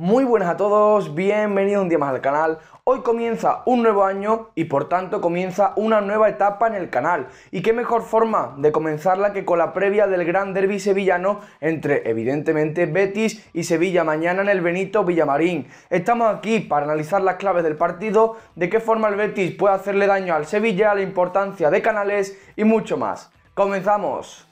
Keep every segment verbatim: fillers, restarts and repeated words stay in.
Muy buenas a todos, bienvenidos un día más al canal. Hoy comienza un nuevo año y por tanto comienza una nueva etapa en el canal. Y qué mejor forma de comenzarla que con la previa del gran derbi sevillano entre evidentemente Betis y Sevilla mañana en el Benito Villamarín. Estamos aquí para analizar las claves del partido, de qué forma el Betis puede hacerle daño al Sevilla, la importancia de Canales y mucho más. ¡Comenzamos!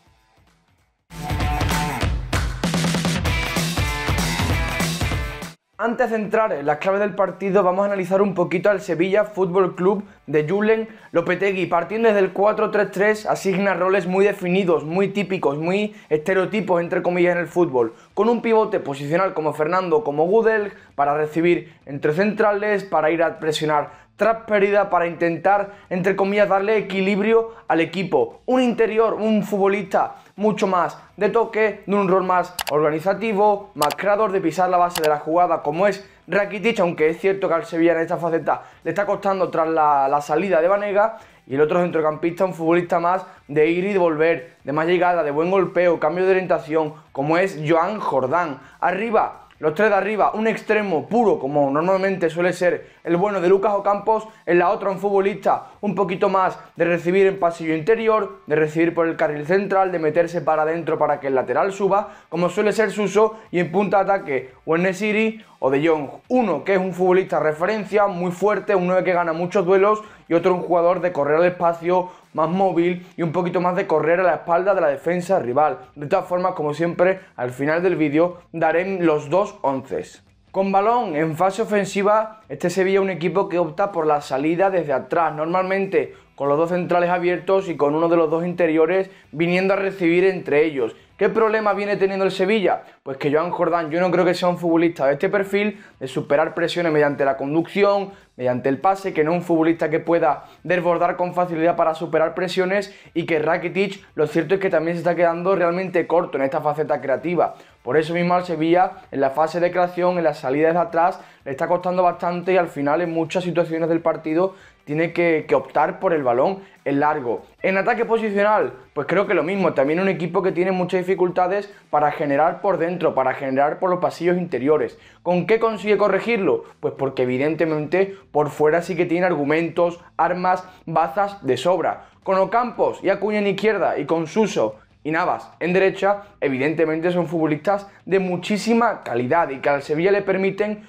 Antes de entrar en las claves del partido, vamos a analizar un poquito al Sevilla Fútbol Club de Julen Lopetegui. Partiendo desde el cuatro tres tres, asigna roles muy definidos, muy típicos, muy estereotipos, entre comillas, en el fútbol. Con un pivote posicional como Fernando, como Gudelj, para recibir entre centrales, para ir a presionar tras pérdida, para intentar, entre comillas, darle equilibrio al equipo. Un interior, un futbolista mucho más de toque, de un rol más organizativo, más creador, de pisar la base de la jugada, como es Rakitic, aunque es cierto que al Sevilla en esta faceta le está costando tras la, la salida de Banega. Y el otro centrocampista, un futbolista más de ir y de volver, de más llegada, de buen golpeo, cambio de orientación, como es Joan Jordán. Arriba, los tres de arriba, un extremo puro, como normalmente suele ser el bueno de Lucas Ocampos. En la otra, un futbolista un poquito más de recibir en pasillo interior, de recibir por el carril central, de meterse para adentro para que el lateral suba, como suele ser Suso. Y en punta de ataque, o en Nesiri o de Jong. Uno que es un futbolista referencia, muy fuerte, un nueve que gana muchos duelos, y otro un jugador de correr al espacio, más móvil y un poquito más de correr a la espalda de la defensa rival. De todas formas, como siempre, al final del vídeo daré los dos onces. Con balón en fase ofensiva, este Sevilla es un equipo que opta por la salida desde atrás, normalmente con los dos centrales abiertos y con uno de los dos interiores viniendo a recibir entre ellos. ¿Qué problema viene teniendo el Sevilla? Pues que Joan Jordán, yo no creo que sea un futbolista de este perfil, de superar presiones mediante la conducción, mediante el pase, que no es un futbolista que pueda desbordar con facilidad para superar presiones, y que Rakitic, lo cierto es que también se está quedando realmente corto en esta faceta creativa. Por eso mismo al Sevilla, en la fase de creación, en las salidas de atrás, le está costando bastante, y al final en muchas situaciones del partido tiene que, que optar por el balón en largo. En ataque posicional, pues creo que lo mismo, también un equipo que tiene muchas dificultades para generar por dentro, para generar por los pasillos interiores. ¿Con qué consigue corregirlo? Pues porque evidentemente por fuera sí que tiene argumentos, armas, bazas de sobra. Con Ocampos y Acuña en izquierda, y con Suso y Navas en derecha, evidentemente son futbolistas de muchísima calidad y que al Sevilla le permiten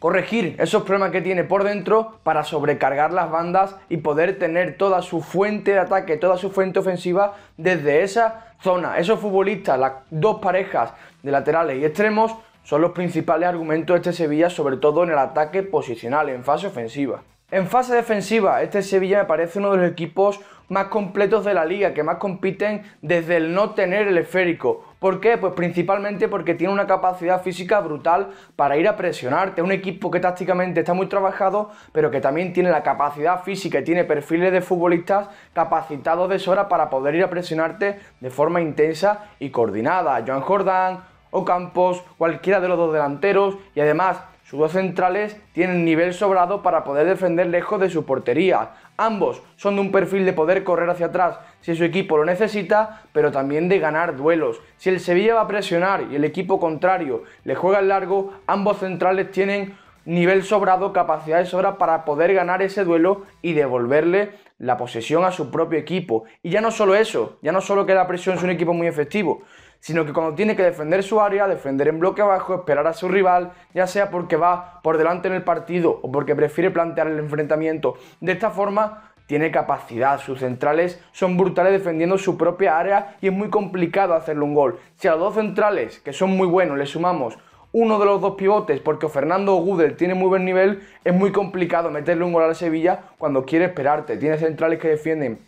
corregir esos problemas que tiene por dentro para sobrecargar las bandas y poder tener toda su fuente de ataque, toda su fuente ofensiva desde esa zona. Esos futbolistas, las dos parejas de laterales y extremos, son los principales argumentos de este Sevilla, sobre todo en el ataque posicional, en fase ofensiva. En fase defensiva, este Sevilla me parece uno de los equipos más completos de la liga, que más compiten desde el no tener el esférico. ¿Por qué? Pues principalmente porque tiene una capacidad física brutal para ir a presionarte. Un equipo que tácticamente está muy trabajado, pero que también tiene la capacidad física y tiene perfiles de futbolistas capacitados de sobra para poder ir a presionarte de forma intensa y coordinada. Joan Jordán, Ocampos, cualquiera de los dos delanteros, y además sus dos centrales tienen nivel sobrado para poder defender lejos de su portería. Ambos son de un perfil de poder correr hacia atrás si su equipo lo necesita, pero también de ganar duelos. Si el Sevilla va a presionar y el equipo contrario le juega el largo, ambos centrales tienen nivel sobrado, capacidad de sobra para poder ganar ese duelo y devolverle la posesión a su propio equipo. Y ya no solo eso, ya no solo que la presión es un equipo muy efectivo, sino que cuando tiene que defender su área, defender en bloque abajo, esperar a su rival, ya sea porque va por delante en el partido o porque prefiere plantear el enfrentamiento de esta forma, tiene capacidad. Sus centrales son brutales defendiendo su propia área y es muy complicado hacerle un gol. Si a los dos centrales, que son muy buenos, le sumamos uno de los dos pivotes, porque Fernando o Gudelj tiene muy buen nivel, es muy complicado meterle un gol al Sevilla cuando quiere esperarte. Tiene centrales que defienden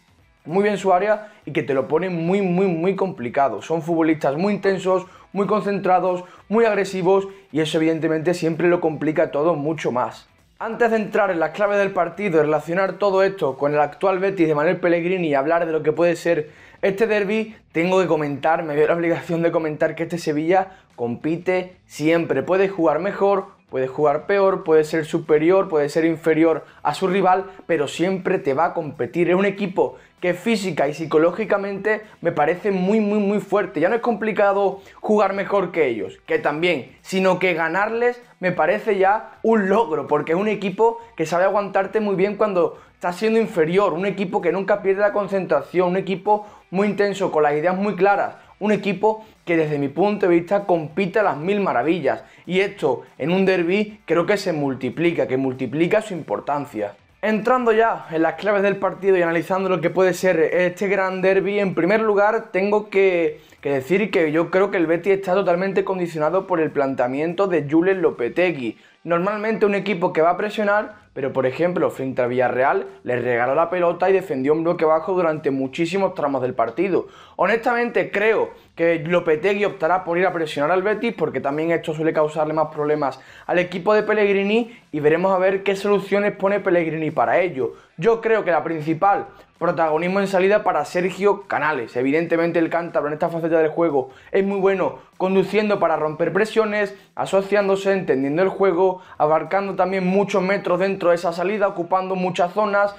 muy bien su área y que te lo ponen muy, muy, muy complicado. Son futbolistas muy intensos, muy concentrados, muy agresivos, y eso evidentemente siempre lo complica todo mucho más. Antes de entrar en las claves del partido y relacionar todo esto con el actual Betis de Manuel Pellegrini y hablar de lo que puede ser este derbi, tengo que comentar, me veo la obligación de comentar que este Sevilla compite siempre. Puede jugar mejor, puede jugar peor, puede ser superior, puede ser inferior a su rival, pero siempre te va a competir. Es un equipo que física y psicológicamente me parece muy, muy, muy fuerte. Ya no es complicado jugar mejor que ellos, que también, sino que ganarles me parece ya un logro, porque es un equipo que sabe aguantarte muy bien cuando estás siendo inferior, un equipo que nunca pierde la concentración, un equipo muy intenso, con las ideas muy claras, un equipo que desde mi punto de vista compite a las mil maravillas. Y esto en un derbi creo que se multiplica, que multiplica su importancia. Entrando ya en las claves del partido y analizando lo que puede ser este gran derbi, en primer lugar tengo que, que decir que yo creo que el Betis está totalmente condicionado por el planteamiento de Julen Lopetegui. Normalmente un equipo que va a presionar, pero por ejemplo frente al Villarreal le regaló la pelota y defendió un bloque bajo durante muchísimos tramos del partido. Honestamente creo que Lopetegui optará por ir a presionar al Betis, porque también esto suele causarle más problemas al equipo de Pellegrini, y veremos a ver qué soluciones pone Pellegrini para ello. Yo creo que la principal, protagonismo en salida para Sergio Canales. Evidentemente el cántabro en esta faceta del juego es muy bueno, conduciendo para romper presiones, asociándose, entendiendo el juego, abarcando también muchos metros dentro de esa salida, ocupando muchas zonas,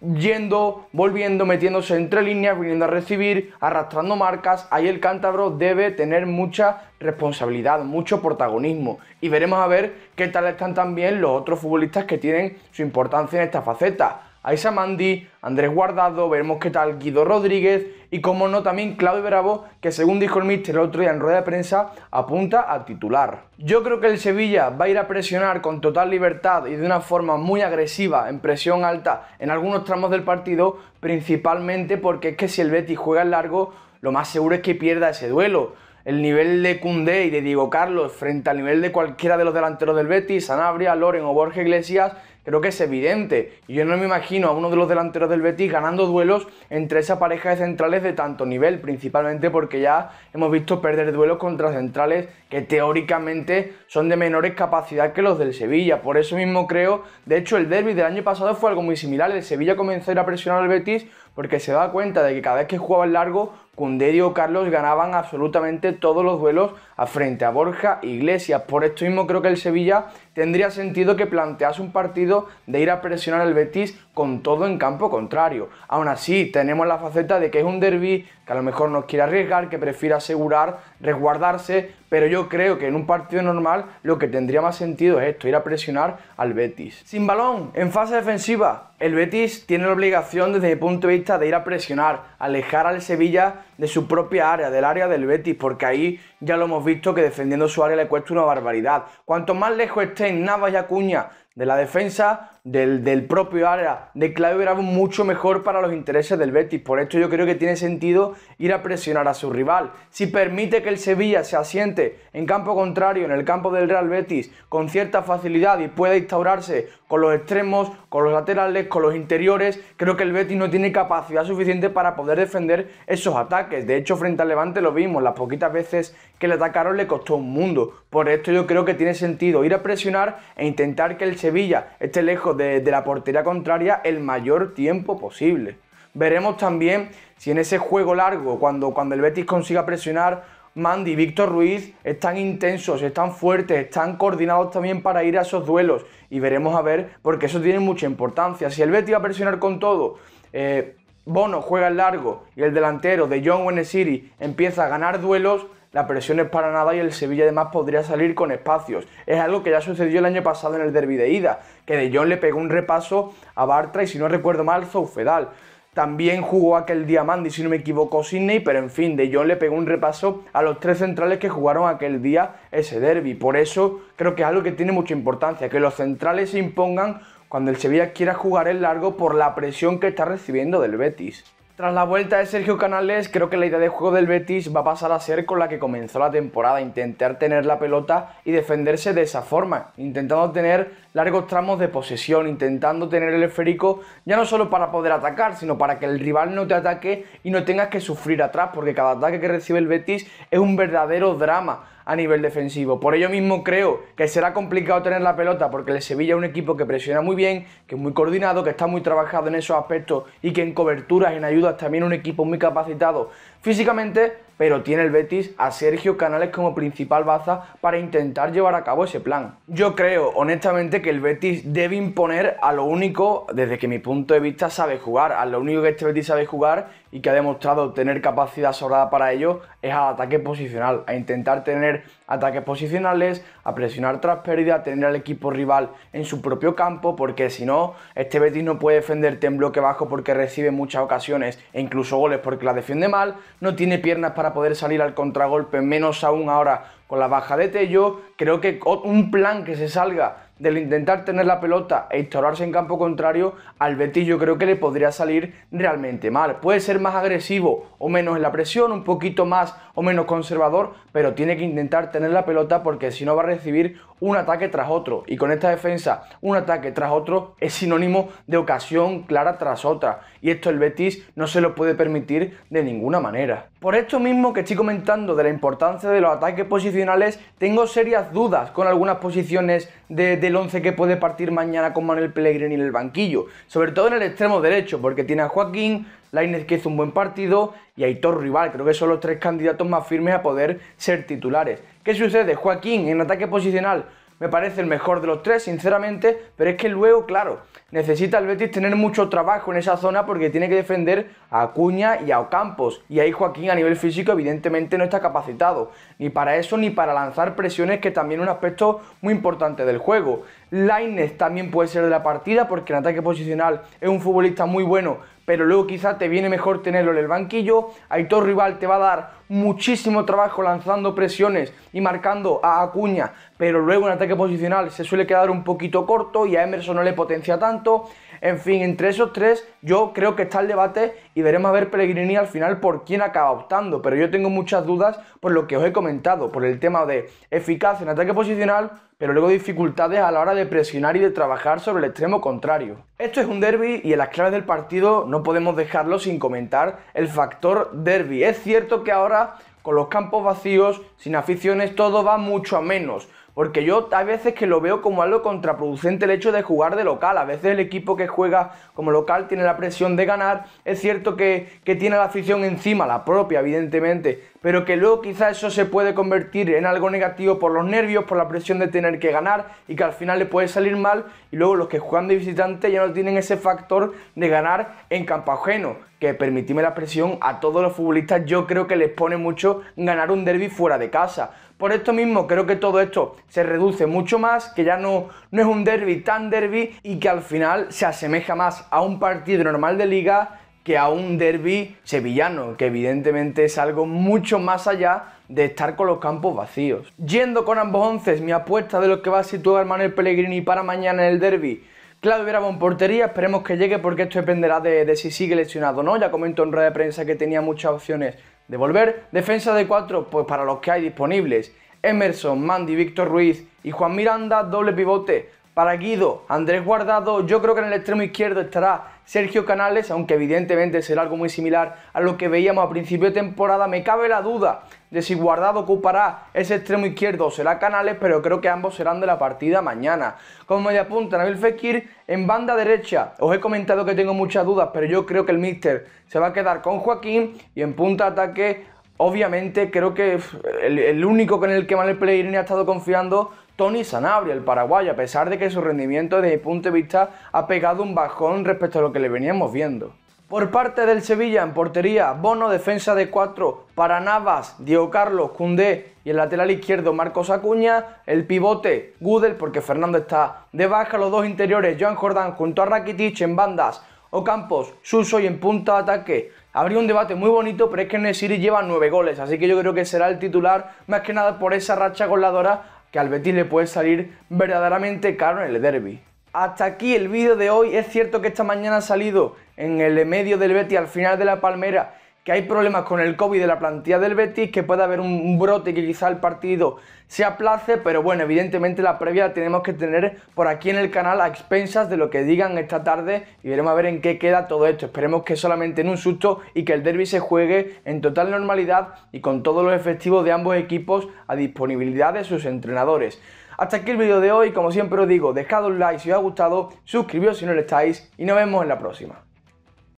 yendo, volviendo, metiéndose entre líneas, viniendo a recibir, arrastrando marcas. Ahí el cántabro debe tener mucha responsabilidad, mucho protagonismo, y veremos a ver qué tal están también los otros futbolistas que tienen su importancia en esta faceta. Aïssa Mandi, Andrés Guardado, veremos qué tal Guido Rodríguez y, como no, también Claudio Bravo, que según dijo el míster el otro día en rueda de prensa, apunta a titular. Yo creo que el Sevilla va a ir a presionar con total libertad y de una forma muy agresiva, en presión alta, en algunos tramos del partido, principalmente porque es que si el Betis juega en largo, lo más seguro es que pierda ese duelo. El nivel de Koundé y de Diego Carlos frente al nivel de cualquiera de los delanteros del Betis, Sanabria, Loren o Borja Iglesias, creo que es evidente. Y yo no me imagino a uno de los delanteros del Betis ganando duelos entre esa pareja de centrales de tanto nivel, principalmente porque ya hemos visto perder duelos contra centrales que teóricamente son de menores capacidad que los del Sevilla. Por eso mismo creo, de hecho el derbi del año pasado fue algo muy similar. El Sevilla comenzó a ir a presionar al Betis porque se da cuenta de que cada vez que jugaba el largo, Koundé y Diego Carlos ganaban absolutamente todos los duelos a frente a Borja Iglesias. Por esto mismo creo que el Sevilla tendría sentido que plantease un partido de ir a presionar al Betis con todo en campo contrario. Aún así, tenemos la faceta de que es un derbi, que a lo mejor nos quiere arriesgar, que prefiere asegurar, resguardarse, pero yo creo que en un partido normal lo que tendría más sentido es esto, ir a presionar al Betis. Sin balón, en fase defensiva, el Betis tiene la obligación desde mi punto de vista de ir a presionar, alejar al Sevilla de su propia área, del área del Betis, porque ahí ya lo hemos visto que defendiendo su área le cuesta una barbaridad. Cuanto más lejos estén Navas y Acuña de la defensa, del, del propio área de Claudio Bravo, mucho mejor para los intereses del Betis. Por esto yo creo que tiene sentido ir a presionar a su rival. Si permite que el Sevilla se asiente en campo contrario, en el campo del Real Betis, con cierta facilidad y pueda instaurarse con los extremos, con los laterales, con los interiores, creo que el Betis no tiene capacidad suficiente para poder defender esos ataques. De hecho, frente al Levante lo vimos, las poquitas veces que le atacaron le costó un mundo. Por esto yo creo que tiene sentido ir a presionar e intentar que el Sevilla esté lejos De, de la portería contraria el mayor tiempo posible. Veremos también si en ese juego largo, cuando, cuando el Betis consiga presionar, Mandi y Víctor Ruiz están intensos, están fuertes, están coordinados también para ir a esos duelos, y veremos a ver, porque eso tiene mucha importancia. Si el Betis va a presionar con todo, eh, Bono juega el largo y el delantero de Joan o Nesiri empieza a ganar duelos, la presión es para nada y el Sevilla además podría salir con espacios. Es algo que ya sucedió el año pasado en el derbi de ida, que De Jong le pegó un repaso a Bartra y, si no recuerdo mal, Feddal. También jugó aquel día Mandi, si no me equivoco, Sidney, pero en fin, De Jong le pegó un repaso a los tres centrales que jugaron aquel día ese derbi. Por eso creo que es algo que tiene mucha importancia, que los centrales se impongan cuando el Sevilla quiera jugar el largo por la presión que está recibiendo del Betis. Tras la vuelta de Sergio Canales, creo que la idea de juego del Betis va a pasar a ser con la que comenzó la temporada, intentar tener la pelota y defenderse de esa forma, intentando tener largos tramos de posesión, intentando tener el esférico ya no solo para poder atacar, sino para que el rival no te ataque y no tengas que sufrir atrás, porque cada ataque que recibe el Betis es un verdadero drama a nivel defensivo. Por ello mismo creo que será complicado tener la pelota, porque el Sevilla es un equipo que presiona muy bien, que es muy coordinado, que está muy trabajado en esos aspectos y que en coberturas, en ayudas, también un equipo muy capacitado físicamente, pero tiene el Betis a Sergio Canales como principal baza para intentar llevar a cabo ese plan. Yo creo, honestamente, que el Betis debe imponer a lo único, desde que mi punto de vista sabe jugar, a lo único que este Betis sabe jugar y que ha demostrado tener capacidad sobrada para ello, es al ataque posicional, a intentar tener ataques posicionales, a presionar tras pérdida, a tener al equipo rival en su propio campo, porque si no, este Betis no puede defenderte en bloque bajo porque recibe muchas ocasiones e incluso goles porque la defiende mal, no tiene piernas para poder salir al contragolpe, menos aún ahora con la baja de Tello. Creo que un plan que se salga del intentar tener la pelota e instaurarse en campo contrario, al Betis yo creo que le podría salir realmente mal. Puede ser más agresivo o menos en la presión, un poquito más o menos conservador, pero tiene que intentar tener la pelota porque si no va a recibir un ataque tras otro, y con esta defensa un ataque tras otro es sinónimo de ocasión clara tras otra, y esto el Betis no se lo puede permitir de ninguna manera. Por esto mismo que estoy comentando de la importancia de los ataques posicionales, tengo serias dudas con algunas posiciones de, del once que puede partir mañana con Manuel Pellegrini en el banquillo, sobre todo en el extremo derecho, porque tiene a Joaquín, Lainez, que hizo un buen partido, y Aitor Rival. Creo que son los tres candidatos más firmes a poder ser titulares. ¿Qué sucede? Joaquín en ataque posicional me parece el mejor de los tres, sinceramente, pero es que luego, claro, necesita el Betis tener mucho trabajo en esa zona porque tiene que defender a Acuña y a Ocampos, y ahí Joaquín a nivel físico evidentemente no está capacitado, ni para eso ni para lanzar presiones, que también es un aspecto muy importante del juego. Lainez también puede ser de la partida porque en ataque posicional es un futbolista muy bueno, pero luego quizá te viene mejor tenerlo en el banquillo. Aitor Rival te va a dar muchísimo trabajo lanzando presiones y marcando a Acuña, pero luego en ataque posicional se suele quedar un poquito corto y a Emerson no le potencia tanto. En fin, entre esos tres yo creo que está el debate y veremos a ver Pellegrini al final por quién acaba optando, pero yo tengo muchas dudas por lo que os he comentado, por el tema de eficacia en ataque posicional, pero luego dificultades a la hora de presionar y de trabajar sobre el extremo contrario. Esto es un derbi y en las claves del partido no podemos dejarlo sin comentar el factor derbi. Es cierto que ahora, con los campos vacíos, sin aficiones, todo va mucho a menos, porque yo hay veces que lo veo como algo contraproducente el hecho de jugar de local. A veces el equipo que juega como local tiene la presión de ganar, es cierto que, que tiene la afición encima, la propia evidentemente, pero que luego quizá eso se puede convertir en algo negativo por los nervios, por la presión de tener que ganar, y que al final le puede salir mal, y luego los que juegan de visitante ya no tienen ese factor de ganar en campo ajeno, que permitidme la presión, a todos los futbolistas yo creo que les pone mucho ganar un derbi fuera de casa. Por esto mismo creo que todo esto se reduce mucho más, que ya no, no es un derbi tan derbi y que al final se asemeja más a un partido normal de liga que a un derbi sevillano, que evidentemente es algo mucho más allá de estar con los campos vacíos. Yendo con ambos onces, mi apuesta de lo que va a situar Manuel Pellegrini para mañana en el derbi: Claudio Bravo en portería, esperemos que llegue porque esto dependerá de, de si sigue lesionado o no. Ya comentó en rueda de prensa que tenía muchas opciones de volver. Defensa de cuatro, pues para los que hay disponibles: Emerson, Mandi, Víctor Ruiz y Juan Miranda. Doble pivote para Guido, Andrés Guardado. Yo creo que en el extremo izquierdo estará Sergio Canales, aunque evidentemente será algo muy similar a lo que veíamos a principio de temporada. Me cabe la duda de si Guardado ocupará ese extremo izquierdo o será Canales, pero creo que ambos serán de la partida mañana. Como mediapunta, Nabil Fekir. En banda derecha os he comentado que tengo muchas dudas, pero yo creo que el míster se va a quedar con Joaquín, y en punta ataque, obviamente, creo que el, el único con el que Manuel Pellegrini ha estado confiando, Tony Sanabria, el paraguayo, a pesar de que su rendimiento desde mi punto de vista ha pegado un bajón respecto a lo que le veníamos viendo. Por parte del Sevilla, en portería Bono, defensa de cuatro para Navas, Diego Carlos, Koundé y el lateral izquierdo Marcos Acuña, el pivote Gudelj porque Fernando está de baja, los dos interiores Joan Jordán junto a Rakitic, en bandas Ocampos, Suso y en punta de ataque. Habría un debate muy bonito, pero es que Nesiri lleva nueve goles, así que yo creo que será el titular, más que nada por esa racha goleadora que al Betis le puede salir verdaderamente caro en el derbi. Hasta aquí el vídeo de hoy. Es cierto que esta mañana ha salido en el medio del Betis, al final de la palmera, que hay problemas con el COVID de la plantilla del Betis, que puede haber un brote, que quizá el partido se aplace, pero bueno, evidentemente la previa la tenemos que tener por aquí en el canal a expensas de lo que digan esta tarde, y veremos a ver en qué queda todo esto. Esperemos que solamente en un susto y que el derbi se juegue en total normalidad y con todos los efectivos de ambos equipos a disponibilidad de sus entrenadores. Hasta aquí el vídeo de hoy. Como siempre os digo, dejad un like si os ha gustado, suscribíos si no lo estáis y nos vemos en la próxima.